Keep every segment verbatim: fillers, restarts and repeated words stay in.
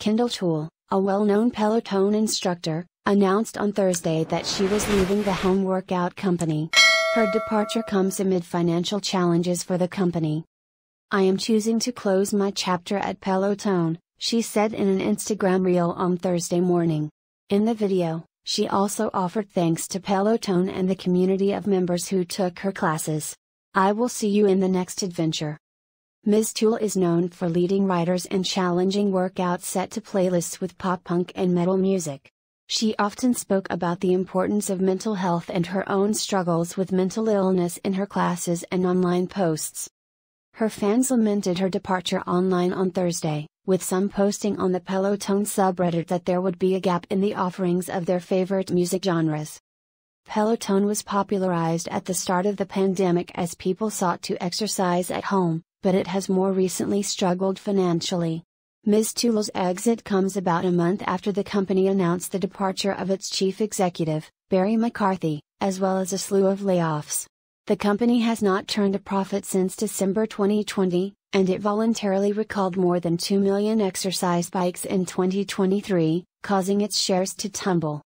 Kendall Toole, a well-known Peloton instructor, announced on Thursday that she was leaving the home workout company. Her departure comes amid financial challenges for the company. "I am choosing to close my chapter at Peloton," she said in an Instagram reel on Thursday morning. In the video, she also offered thanks to Peloton and the community of members who took her classes. "I will see you in the next adventure." Miz Toole is known for leading riders in challenging workouts set to playlists with pop punk and metal music. She often spoke about the importance of mental health and her own struggles with mental illness in her classes and online posts. Her fans lamented her departure online on Thursday, with some posting on the Peloton subreddit that there would be a gap in the offerings of their favorite music genres. Peloton was popularized at the start of the pandemic as people sought to exercise at home, but it has more recently struggled financially. Miz Toole's exit comes about a month after the company announced the departure of its chief executive, Barry McCarthy, as well as a slew of layoffs. The company has not turned a profit since December twenty twenty, and it voluntarily recalled more than two million exercise bikes in twenty twenty-three, causing its shares to tumble.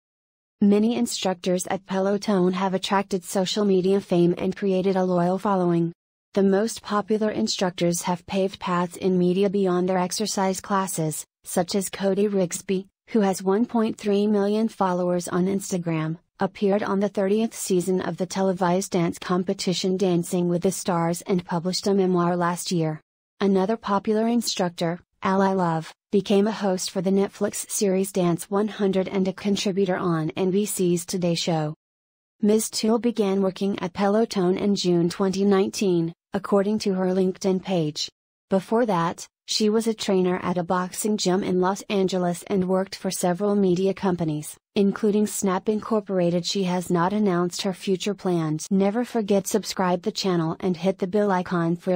Many instructors at Peloton have attracted social media fame and created a loyal following. The most popular instructors have paved paths in media beyond their exercise classes, such as Cody Rigsby, who has one point three million followers on Instagram, appeared on the thirtieth season of the televised dance competition Dancing with the Stars and published a memoir last year. Another popular instructor, Ally Love, became a host for the Netflix series Dance one hundred and a contributor on N B C's Today Show. Miz Toole began working at Peloton in June twenty nineteen, according to her LinkedIn page. Before that, she was a trainer at a boxing gym in Los Angeles and worked for several media companies, including Snap Incorporated. She has not announced her future plans. Never forget, subscribe the channel and hit the bell icon for